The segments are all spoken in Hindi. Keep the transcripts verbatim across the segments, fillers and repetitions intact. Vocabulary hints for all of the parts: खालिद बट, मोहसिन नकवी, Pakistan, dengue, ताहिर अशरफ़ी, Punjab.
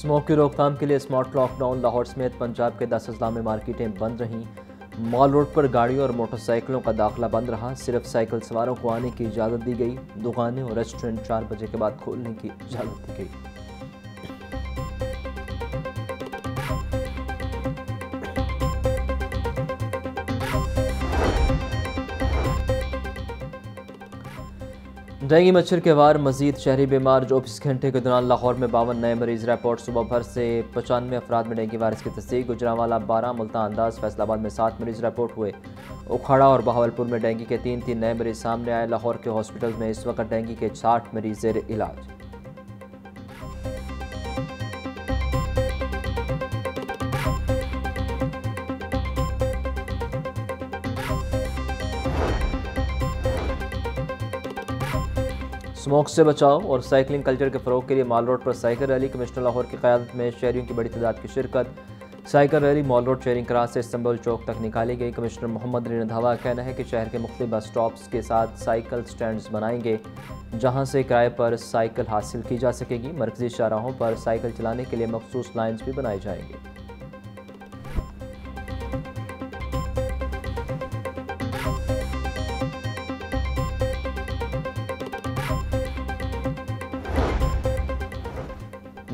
स्मोक की रोकथाम के लिए स्मार्ट लॉकडाउन। लाहौर समेत पंजाब के दस अजला में मार्केटें बंद रहीं। मॉल रोड पर गाड़ियों और मोटरसाइकिलों का दाखिला बंद रहा, सिर्फ साइकिल सवारों को आने की इजाज़त दी गई। दुकानें और रेस्टोरेंट चार बजे के बाद खोलने की इजाज़त दी गई। डेंगू मच्छर के वार मजीद शहरी बीमार। चौबीस घंटे के दौरान लाहौर में बावन नए मरीज रिपोर्ट। सुबह भर से पचानवे अफराद में डेंगू वायरस की तस्दीक। गुजरांवाला, बारह, मुल्तान अंदाज, फैसलाबाद में सात मरीज रिपोर्ट हुए। उखाड़ा और बहावलपुर में डेंगू के तीन तीन नए मरीज सामने आए। लाहौर के हॉस्पिटल में इस वक्त डेंगू के साठ मरीज जेर इलाज। स्मोक से बचाव और साइकिलिंग कल्चर के फरोग के लिए माल रोड पर साइकिल रैली। कमिश्नर लाहौर की क़यादत में शहरियों की बड़ी तादाद की शिरकत। Cycle rally mall road Charing Cross से इस्तंबुल चौक तक निकाली गई। कमिश्नर मोहम्मद रिन धावा का कहना है कि शहर के मुख्तलिफ बस स्टॉप्स के साथ साइकिल स्टैंड्स बनाएंगे, जहां से किराए पर साइकिल हासिल की जा सकेगी। मरकजी शाहराहों पर साइकिल चलाने के लिए मखसूस लाइन्स भी बनाए जाएंगे।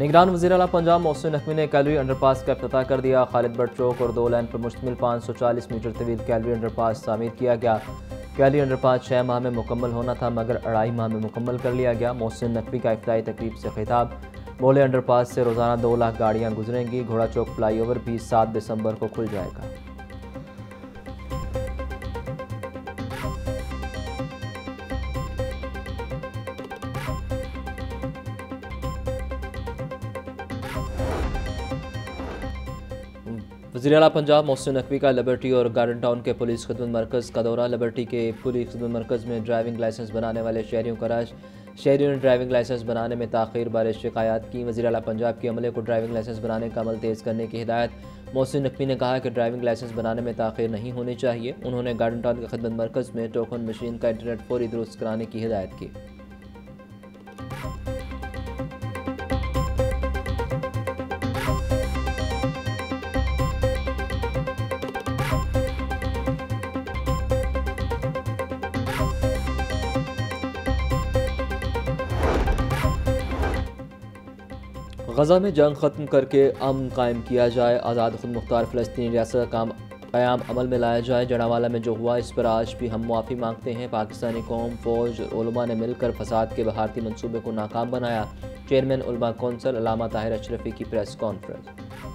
निगरान वज़ीर आला पंजाब मोहसिन नकवी ने कैलवी अंडरपास का इफ्तिताह कर दिया। खालिद बट चौक और दो लाइन पर मुश्तमिल पाँच सौ चालीस मीटर तवील कैलवी अंडरपास तामीर किया गया। कैलवी अंडरपास छः माह में मुकम्मल होना था, मगर अढ़ाई माह में मुकम्मल कर लिया गया। मोहसिन नकवी का इफ्तिताही तकरीब से खिताब। बोले, अंडरपास से रोज़ाना दो लाख गाड़ियाँ गुजरेंगी। घोड़ा चौक फ्लाई ओवर भी सात दिसंबर को खुल जाएगा। वज़ीर-ए-आला पंजाब मोहसिन नकवी का लिबर्टी और गार्डन टाउन के पुलिस खिदमत मरकज़ का दौरा। लिबर्टी के पुलिस खिदमत मरकज़ में ड्राइविंग लाइसेंस बनाने वाले शहरियों का रश। शहरियों ने ड्राइविंग लाइसेंस बनाने में ताख़ीर बारे शिकायत की। वज़ीर-ए-आला पंजाब के अमले को ड्राइविंग लाइसेंस बनाने का अमल तेज़ करने की हिदायत। मोहसिन नकवी ने कहा कि ड्राइविंग लाइसेंस बनाने में ताख़ीर नहीं होनी चाहिए। उन्होंने गार्डन टाउन के खिदमत मरकज़ में टोकन मशीन का इंटरनेट फौरी दुरुस्त कराने की हिदायत की। गजा में जंग ख़त्म करके अमन कायम किया जाए। आज़ाद खुद मुख्तार फ़लस्तीनी रियासत का काम क़याम अमल में लाया जाए। जड़ावाला में जो हुआ, इस पर आज भी हम माफ़ी मांगते हैं। पाकिस्तानी कौम, फ़ौज और उलमा ने मिलकर फसाद के बहारती मनसूबे को नाकाम बनाया। चेयरमैन उलमा कौंसल अलामा ताहिर अशरफ़ी की प्रेस कॉन्फ्रेंस।